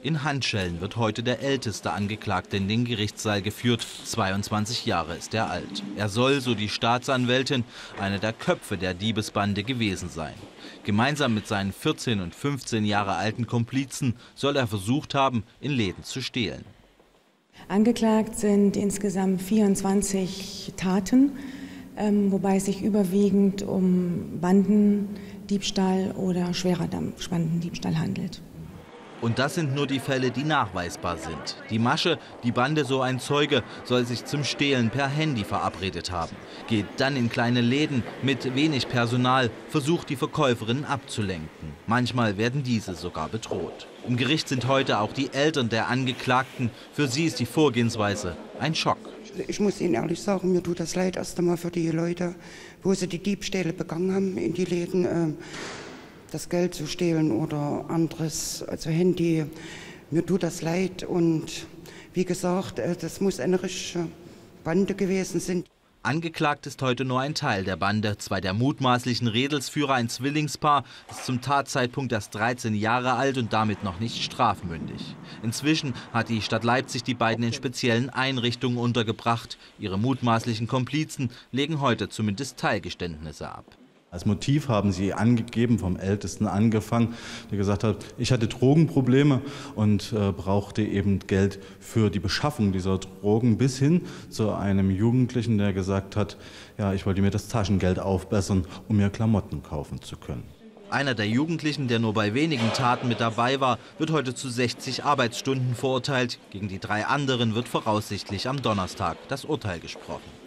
In Handschellen wird heute der älteste Angeklagte in den Gerichtssaal geführt. 22 Jahre ist er alt. Er soll, so die Staatsanwältin, einer der Köpfe der Diebesbande gewesen sein. Gemeinsam mit seinen 14 und 15 Jahre alten Komplizen soll er versucht haben, in Läden zu stehlen. Angeklagt sind insgesamt 24 Taten, wobei es sich überwiegend um Bandendiebstahl oder schwerer Bandendiebstahl handelt. Und das sind nur die Fälle, die nachweisbar sind. Die Masche, die Bande, so ein Zeuge, soll sich zum Stehlen per Handy verabredet haben. Geht dann in kleine Läden mit wenig Personal, versucht die Verkäuferinnen abzulenken. Manchmal werden diese sogar bedroht. Im Gericht sind heute auch die Eltern der Angeklagten. Für sie ist die Vorgehensweise ein Schock. Ich muss Ihnen ehrlich sagen, mir tut das leid erst einmal für die Leute, wo sie die Diebstähle begangen haben in die Läden. Das Geld zu stehlen oder anderes, also Handy, mir tut das leid. Und wie gesagt, das muss eine richtige Bande gewesen sein. Angeklagt ist heute nur ein Teil der Bande. Zwei der mutmaßlichen Redelsführer, ein Zwillingspaar, ist zum Tatzeitpunkt erst 13 Jahre alt und damit noch nicht strafmündig. Inzwischen hat die Stadt Leipzig die beiden in speziellen Einrichtungen untergebracht. Ihre mutmaßlichen Komplizen legen heute zumindest Teilgeständnisse ab. Als Motiv haben sie angegeben, vom Ältesten angefangen, der gesagt hat, ich hatte Drogenprobleme und brauchte eben Geld für die Beschaffung dieser Drogen, bis hin zu einem Jugendlichen, der gesagt hat, ja, ich wollte mir das Taschengeld aufbessern, um mir Klamotten kaufen zu können. Einer der Jugendlichen, der nur bei wenigen Taten mit dabei war, wird heute zu 60 Arbeitsstunden verurteilt. Gegen die drei anderen wird voraussichtlich am Donnerstag das Urteil gesprochen.